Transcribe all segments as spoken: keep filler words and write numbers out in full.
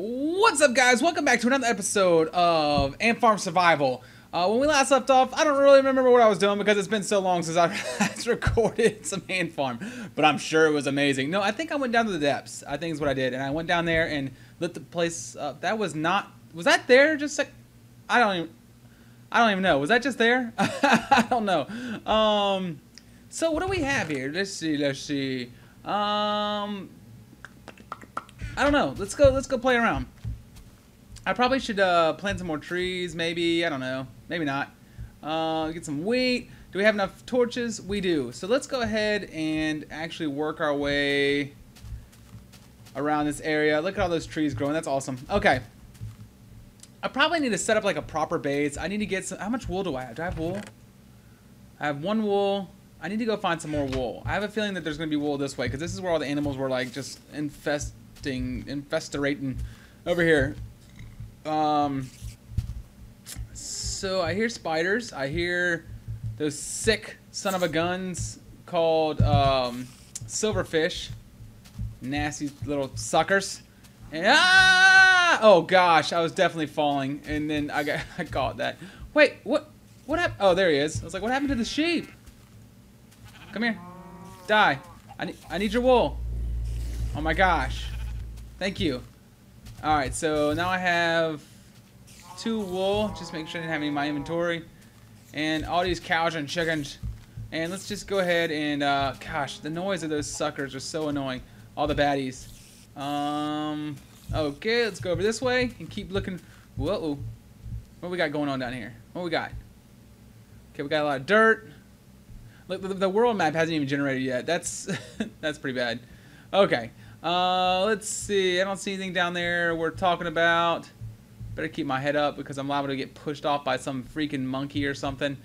What's up, guys? Welcome back to another episode of Ant Farm Survival. Uh, when we last left off, I don't really remember what I was doing because it's been so long since I last recorded some Ant Farm, but I'm sure it was amazing. No, I think I went down to the depths. I think is what I did, and I went down there and lit the place up. That was not... Was that there? Just like... I don't even... I don't even know. Was that just there? I don't know. Um... So what do we have here? Let's see, let's see. Um, I don't know. Let's go, let's go play around. I probably should uh, plant some more trees, maybe. I don't know. Maybe not. Uh, get some wheat. Do we have enough torches? We do. So let's go ahead and actually work our way around this area. Look at all those trees growing. That's awesome. Okay. I probably need to set up like a proper base. I need to get some... How much wool do I have? Do I have wool? I have one wool. I need to go find some more wool. I have a feeling that there's going to be wool this way, because this is where all the animals were, like, just infesting, infesterating over here. Um, so I hear spiders. I hear those sick son of a guns called um, silverfish. Nasty little suckers. And, ah! Oh, gosh. I was definitely falling, and then I got I caught that. Wait, what? What happened? Oh, there he is. I was like, what happened to the sheep? Come here. Die. I need, I need your wool. Oh my gosh. Thank you. Alright, so now I have two wool. Just make sure I didn't have any in my inventory. And all these cows and chickens. And let's just go ahead and, uh, gosh, the noise of those suckers are so annoying. All the baddies. Um, okay, let's go over this way and keep looking. Whoa. What we got going on down here? What we got? Okay, we got a lot of dirt. Look, the world map hasn't even generated yet. That's that's pretty bad. Okay. Uh, let's see. I don't see anything down there we're talking about. Better keep my head up because I'm liable to get pushed off by some freaking monkey or something.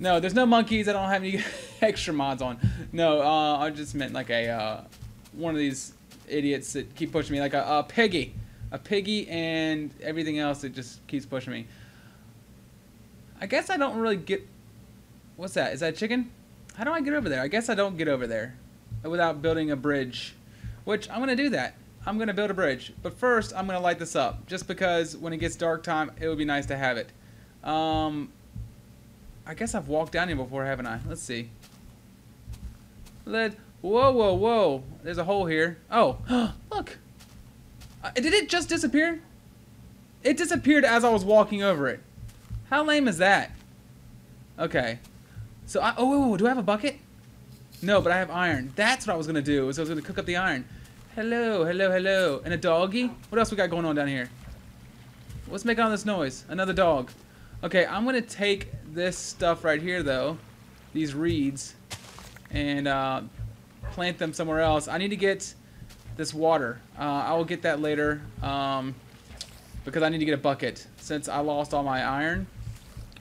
No, there's no monkeys. I don't have any extra mods on. No, uh, I just meant like a uh, one of these idiots that keep pushing me. Like a, a piggy. A piggy and everything else that just keeps pushing me. I guess I don't really get... What's that? Is that a chicken? How do I get over there? I guess I don't get over there without building a bridge, which I'm going to do that. I'm going to build a bridge, but first I'm going to light this up just because when it gets dark time, it would be nice to have it. Um, I guess I've walked down here before, haven't I? Let's see. Let Whoa, whoa, whoa. There's a hole here. Oh, look. Uh, did it just disappear? It disappeared as I was walking over it. How lame is that? Okay. So, I, oh, wait, wait, wait, do I have a bucket? No, but I have iron. That's what I was going to do, is I was going to cook up the iron. Hello, hello, hello. And a doggy? What else we got going on down here? What's making all this noise? Another dog. Okay, I'm going to take this stuff right here, though. These reeds. And uh, plant them somewhere else. I need to get this water. Uh, I will get that later. Um, because I need to get a bucket. Since I lost all my iron.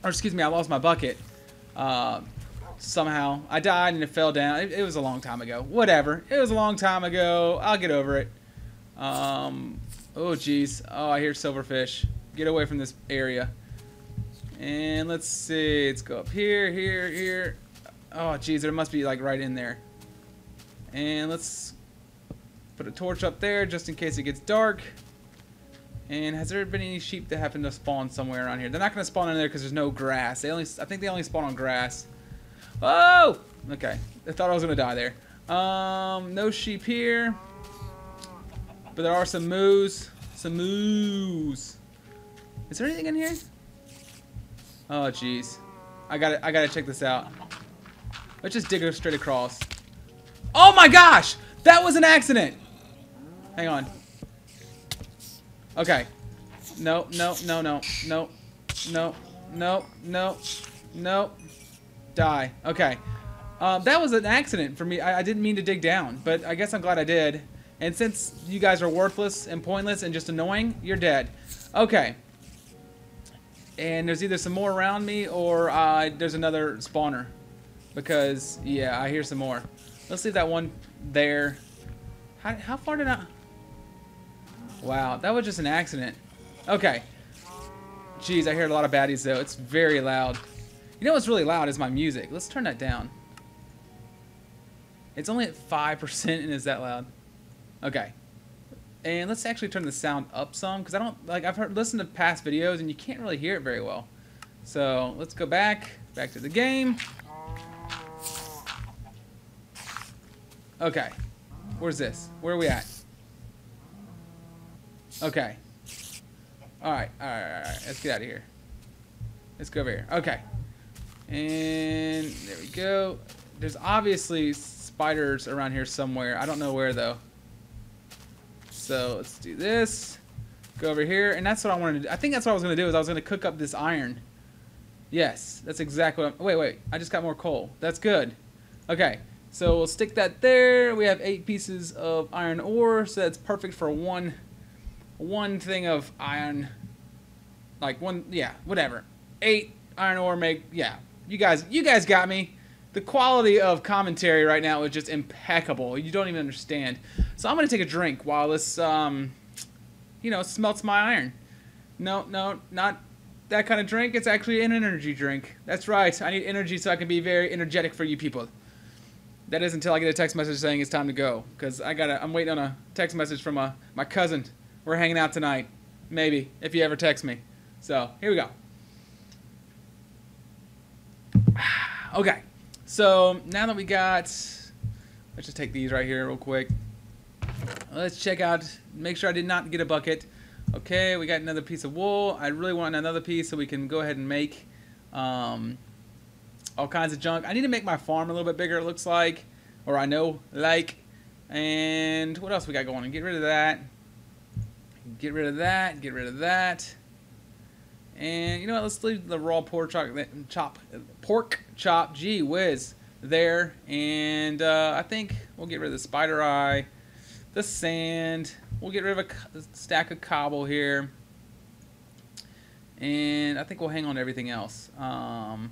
Or, excuse me, I lost my bucket. Uh... Somehow I died and it fell down. It, it was a long time ago. Whatever. It was a long time ago. I'll get over it. Um, oh geez. Oh, I hear silverfish. Get away from this area. And let's see. Let's go up here, here, here. Oh geez, there must be like right in there. And let's put a torch up there just in case it gets dark. And has there been any sheep that happen to spawn somewhere around here? They're not going to spawn in there because there's no grass. They only, I think they only spawn on grass. Oh! Okay. I thought I was going to die there. Um, no sheep here. But there are some moose. Some moose. Is there anything in here? Oh, jeez. I got to I gotta check this out. Let's just dig straight across. Oh my gosh! That was an accident! Hang on. Okay. No, no, no, no, no, no, no, no, no. Die. Okay. Um, that was an accident for me. I, I didn't mean to dig down, but I guess I'm glad I did. And since you guys are worthless and pointless and just annoying, you're dead. Okay. And there's either some more around me or uh, there's another spawner. Because, yeah, I hear some more. Let's leave that one there. How, how far did I... Wow, that was just an accident. Okay. Jeez, I hear a lot of baddies, though. It's very loud. You know what's really loud is my music. Let's turn that down. It's only at five percent and is that loud? Okay. And let's actually turn the sound up some, because I don't, like, I've heard, listened to past videos and you can't really hear it very well. So let's go back, back to the game. Okay, where's this? Where are we at? Okay. All right, all right, all right, all right. Let's get out of here. Let's go over here. Okay. And there we go. There's obviously spiders around here somewhere. I don't know where, though. So let's do this. Go over here. And that's what I wanted to do. I think that's what I was going to do, is I was going to cook up this iron. Yes, that's exactly what I'm... Wait, wait. I just got more coal. That's good. Okay. So we'll stick that there. We have eight pieces of iron ore. So that's perfect for one... One thing of iron, like one, yeah, whatever. Eight iron ore make, yeah. You guys, you guys got me. The quality of commentary right now is just impeccable. You don't even understand. So I'm gonna take a drink while this, um, you know, smelts my iron. No, no, not that kind of drink. It's actually an energy drink. That's right. I need energy so I can be very energetic for you people. That is until I get a text message saying it's time to go, because I gotta. I'm waiting on a text message from a, my cousin. We're hanging out tonight, maybe, if you ever text me. So, here we go. Okay, so now that we got... Let's just take these right here real quick. Let's check out, make sure I did not get a bucket. Okay, we got another piece of wool. I really want another piece so we can go ahead and make um, all kinds of junk. I need to make my farm a little bit bigger, it looks like. Or I know, like. And what else we got going on? Get rid of that. Get rid of that, get rid of that. And you know what, let's leave the raw pork chop, pork chop, gee whiz, there. And uh, I think we'll get rid of the spider eye, the sand. We'll get rid of a, a stack of cobble here. And I think we'll hang on to everything else. Um,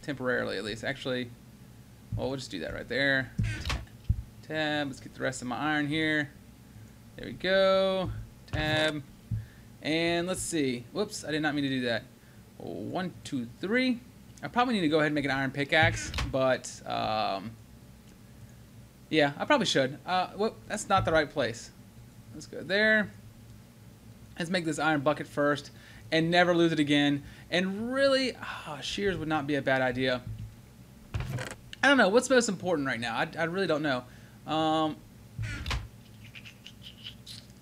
temporarily, at least. Actually, well, we'll just do that right there. Tab, let's get the rest of my iron here. There we go. Um, and let's see. Whoops, I did not mean to do that. One, two, three. I probably need to go ahead and make an iron pickaxe, but um, yeah, I probably should. Uh, well, that's not the right place. Let's go there. Let's make this iron bucket first and never lose it again. And really, oh, shears would not be a bad idea. I don't know. What's most important right now? I, I really don't know. Um...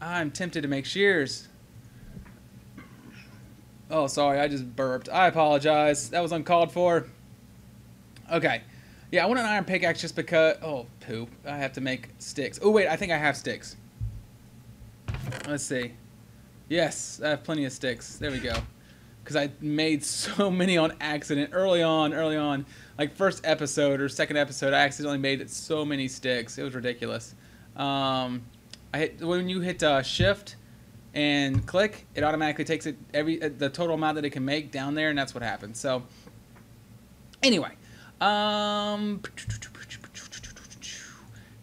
I'm tempted to make shears. Oh, sorry, I just burped. I apologize. That was uncalled for. Okay. Yeah, I want an iron pickaxe just because... Oh, poop. I have to make sticks. Oh, wait, I think I have sticks. Let's see. Yes, I have plenty of sticks. There we go. Because I made so many on accident. Early on, early on. Like, first episode or second episode, I accidentally made so many sticks. It was ridiculous. Um... I hit, when you hit uh, shift and click, it automatically takes it every the total amount that it can make down there, and that's what happens. So, anyway, um,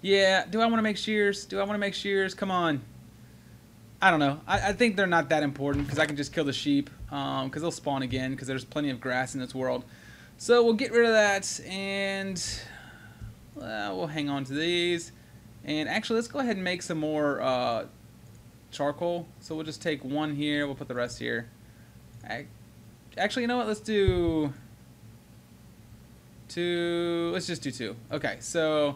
yeah. Do I want to make shears? Do I want to make shears? Come on. I don't know. I, I think they're not that important because I can just kill the sheep because um, they'll spawn again because there's plenty of grass in this world. So we'll get rid of that and uh, we'll hang on to these. And actually, let's go ahead and make some more uh, charcoal. So we'll just take one here. We'll put the rest here. I, actually, you know what? Let's do two. Let's just do two. Okay, so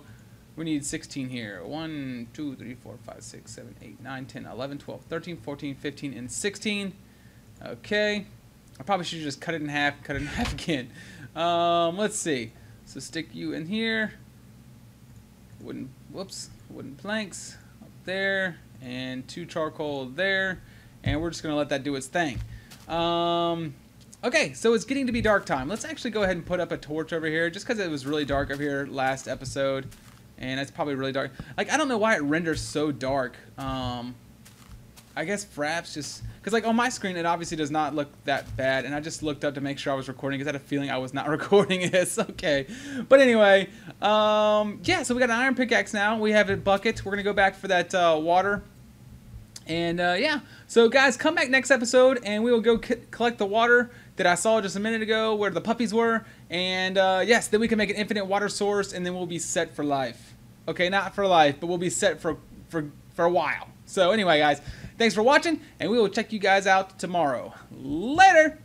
we need sixteen here. one, two, three, four, five, six, seven, eight, nine, ten, eleven, twelve, thirteen, fourteen, fifteen, and sixteen. Okay. I probably should just cut it in half, cut it in half again. Um, let's see. So stick you in here. Wooden, whoops, wooden planks up there, and two charcoal there, and we're just gonna let that do its thing. Um, okay, so it's getting to be dark time. Let's actually go ahead and put up a torch over here, just because it was really dark over here last episode, and it's probably really dark. Like, I don't know why it renders so dark. Um, I guess Fraps just, because like on my screen it obviously does not look that bad, and I just looked up to make sure I was recording because I had a feeling I was not recording this. Okay, but anyway, um, yeah. So we got an iron pickaxe now. We have a bucket. We're gonna go back for that uh, water, and uh, yeah. So guys, come back next episode, and we will go c collect the water that I saw just a minute ago where the puppies were, and uh, yes, then we can make an infinite water source, and then we'll be set for life. Okay, not for life, but we'll be set for for for a while. So anyway, guys, thanks for watching, and we will check you guys out tomorrow. Later!